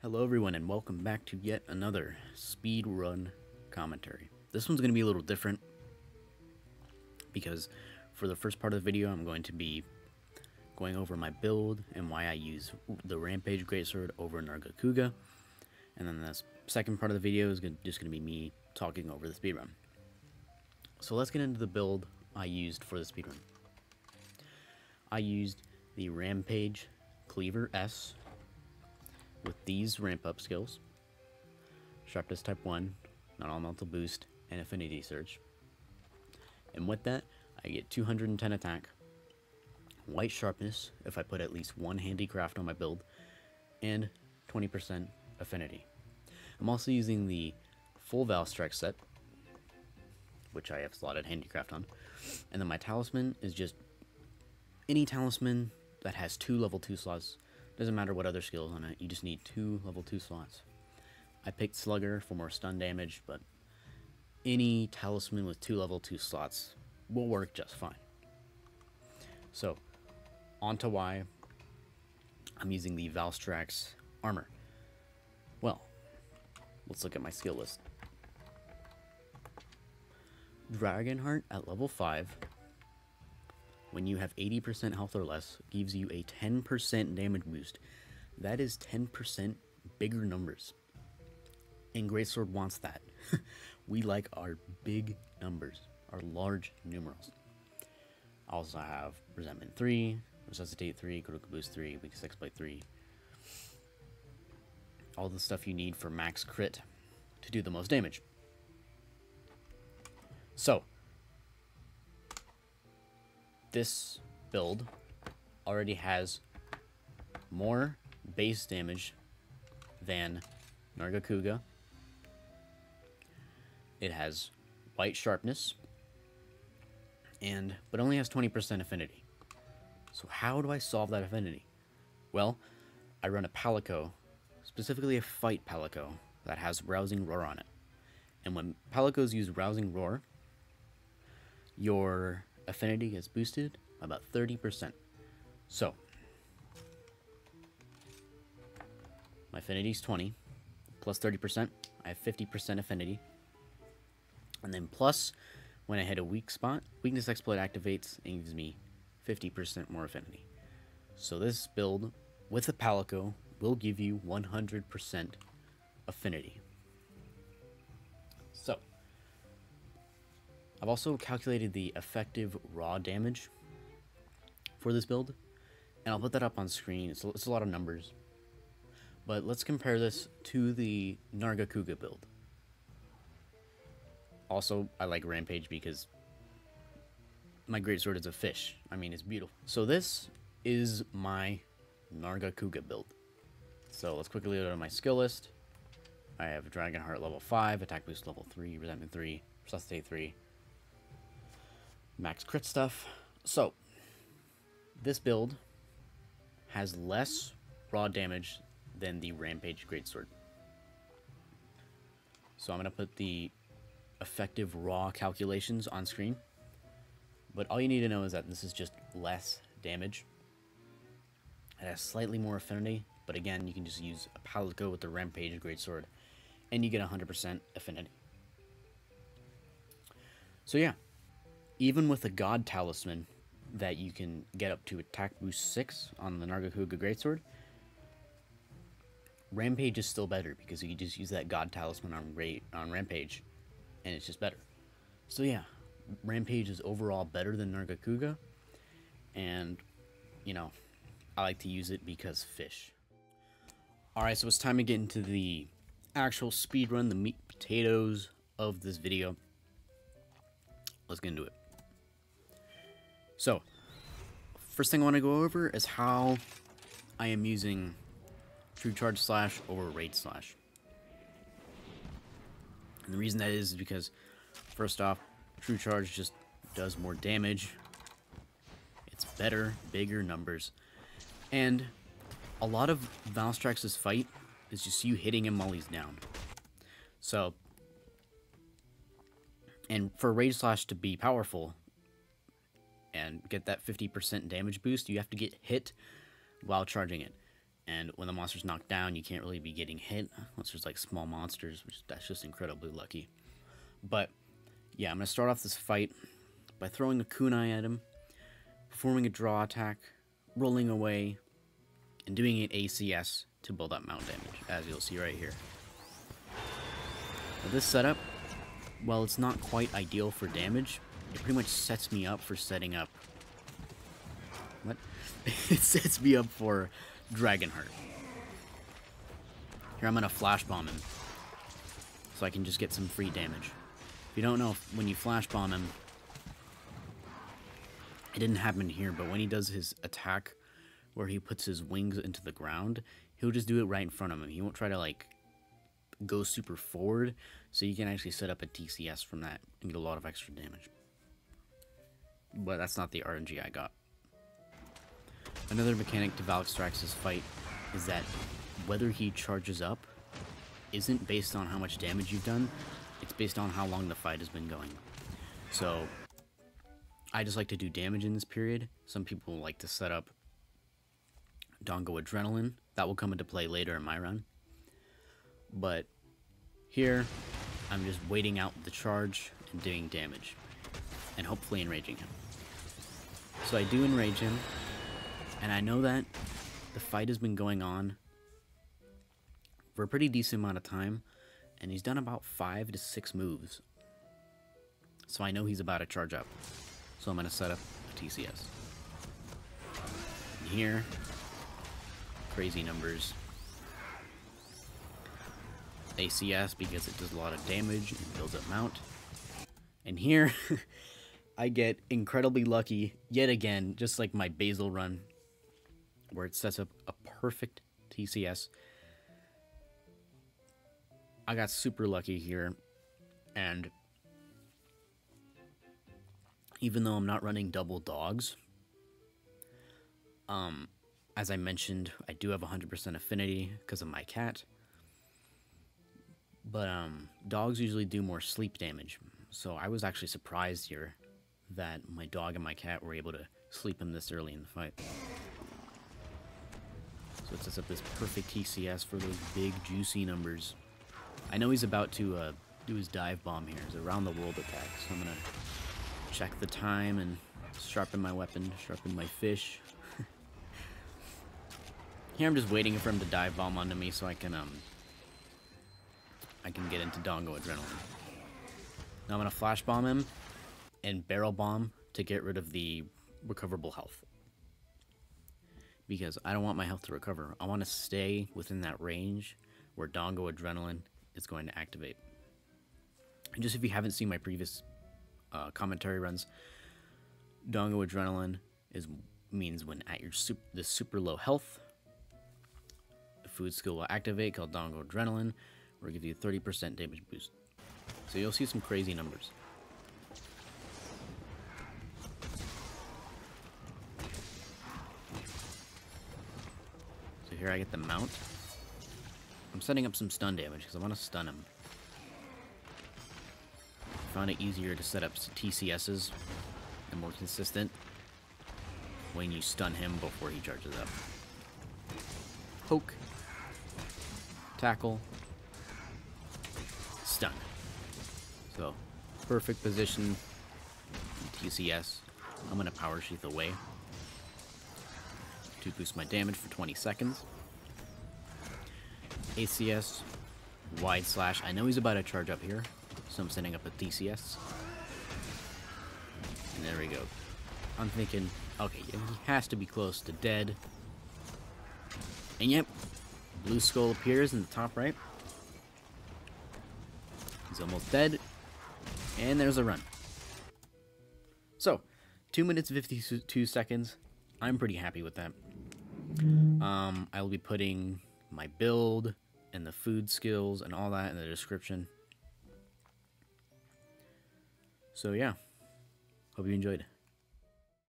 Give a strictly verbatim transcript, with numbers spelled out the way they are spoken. Hello everyone and welcome back to yet another speed run commentary. This one's going to be a little different because for the first part of the video I'm going to be going over my build and why I use the Rampage Greatsword over Nargacuga, and then the second part of the video is just going to be me talking over the speedrun. So let's get into the build I used for the speedrun. I used the Rampage Cleaver S with these ramp up skills: Sharpness type one, non-elemental boost, and affinity surge. And with that, I get two hundred ten attack, white sharpness if I put at least one handicraft on my build, and twenty percent affinity. I'm also using the full Valstrax set, which I have slotted handicraft on, and then my talisman is just any talisman that has two level two slots. Doesn't matter what other skills on it, you just need two level two slots. I picked Slugger for more stun damage, but any talisman with two level two slots will work just fine. So, on to why I'm using the Valstrax armor. Well, let's look at my skill list. Dragonheart at level five, when you have eighty percent health or less, gives you a ten percent damage boost. That is ten percent bigger numbers, and Greatsword wants that. We like our big numbers, our large numerals. I also have Resentment three, Resuscitate three, Critical Boost three, Weakness Exploit three. All the stuff you need for max crit to do the most damage. So, this build already has more base damage than Nargacuga. It has white sharpness, and but only has twenty percent affinity. So how do I solve that affinity? Well, I run a Palico, specifically a fight Palico that has Rousing Roar on it. And when Palicos use Rousing Roar, your affinity is boosted about thirty percent. So, my affinity is twenty, plus thirty percent, I have fifty percent affinity. And then plus, when I hit a weak spot, Weakness Exploit activates and gives me fifty percent more affinity. So this build with the Palico will give you one hundred percent affinity. So, I've also calculated the effective raw damage for this build, and I'll put that up on screen. It's a, it's a lot of numbers, but let's compare this to the Nargacuga build. Also, I like Rampage because my Greatsword is a fish. I mean, it's beautiful. So this is my Nargacuga build. So let's quickly go to my skill list. I have Dragonheart level five, Attack Boost level three, Resentment three, Resuscitate three, max crit stuff. So this build has less raw damage than the Rampage Greatsword. So I'm going to put the effective raw calculations on screen. But all you need to know is that this is just less damage. It has slightly more affinity, but again, you can just use a Palico with the Rampage Greatsword and you get one hundred percent affinity. So yeah. Even with a God Talisman that you can get up to Attack Boost six on the Nargacuga Greatsword, Rampage is still better because you can just use that God Talisman on, Great, on Rampage, and it's just better. So yeah, Rampage is overall better than Nargacuga, and, you know, I like to use it because fish. Alright, so it's time to get into the actual speedrun, the meat and potatoes of this video. Let's get into it. So, first thing I want to go over is how I am using True Charge Slash over Raid Slash. And the reason that is is because, first off, True Charge just does more damage. It's better, bigger numbers. And a lot of Valstrax's fight is just you hitting him while he's down. So, and for Raid Slash to be powerful and get that fifty percent damage boost, you have to get hit while charging it. And when the monster's knocked down, you can't really be getting hit unless there's like small monsters, which that's just incredibly lucky. But yeah, I'm going to start off this fight by throwing a kunai at him, performing a draw attack, rolling away, and doing an A C S to build up mount damage, as you'll see right here. Now this setup, while it's not quite ideal for damage, it pretty much sets me up for setting up... What? It sets me up for Dragonheart. Here I'm going to Flash Bomb him, so I can just get some free damage. If you don't know, when you Flash Bomb him... It didn't happen here, but when he does his attack, where he puts his wings into the ground, he'll just do it right in front of him. He won't try to, like, go super forward, so you can actually set up a T C S from that and get a lot of extra damage. But that's not the R N G I got. Another mechanic to Valstrax's fight is that whether he charges up isn't based on how much damage you've done, it's based on how long the fight has been going. So, I just like to do damage in this period. Some people like to set up Dango Adrenaline. That will come into play later in my run. But here, I'm just waiting out the charge and doing damage, and hopefully enraging him. So I do enrage him, and I know that the fight has been going on for a pretty decent amount of time, and he's done about five to six moves. So I know he's about to charge up, so I'm going to set up a T C S. And here, crazy numbers. A C S because it does a lot of damage and builds up mount. And here, I get incredibly lucky yet again, just like my Basil run, where it sets up a perfect T C S. I got super lucky here, and even though I'm not running double dogs, um, as I mentioned, I do have one hundred percent affinity because of my cat. But um, dogs usually do more sleep damage, so I was actually surprised here that my dog and my cat were able to sleep him this early in the fight. So it sets up this perfect T C S for those big, juicy numbers. I know he's about to uh, do his dive bomb here. It's a round-the-world attack, so I'm going to check the time and sharpen my weapon, sharpen my fish. Here I'm just waiting for him to dive bomb onto me so I can... um. I can get into Dango Adrenaline. Now I'm going to Flash Bomb him and Barrel Bomb to get rid of the recoverable health, because I don't want my health to recover. I want to stay within that range where Dango Adrenaline is going to activate. And just if you haven't seen my previous uh, commentary runs, Dango Adrenaline is means when at your super, the super low health, the food skill will activate called Dango Adrenaline, or give you thirty percent damage boost. So you'll see some crazy numbers. So here I get the mount. I'm setting up some stun damage because I want to stun him. I found it easier to set up T C S's and more consistent when you stun him before he charges up. Poke. Tackle. Done. So, perfect position, T C S. I'm going to Power Sheath away to boost my damage for twenty seconds. A C S, Wide Slash. I know he's about to charge up here, so I'm setting up a T C S. And there we go. I'm thinking, okay, he has to be close to dead. And yep, Blue Skull appears in the top right. He's almost dead, and there's a run. So, two minutes fifty-two seconds. I'm pretty happy with that. Um, I will be putting my build and the food skills and all that in the description. So yeah, hope you enjoyed.